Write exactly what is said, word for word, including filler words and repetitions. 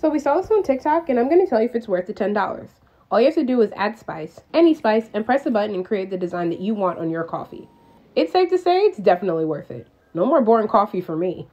So we saw this on TikTok, and I'm going to tell you if it's worth the ten dollars. All you have to do is add spice, any spice, and press a button and create the design that you want on your coffee. It's safe to say it's definitely worth it. No more boring coffee for me.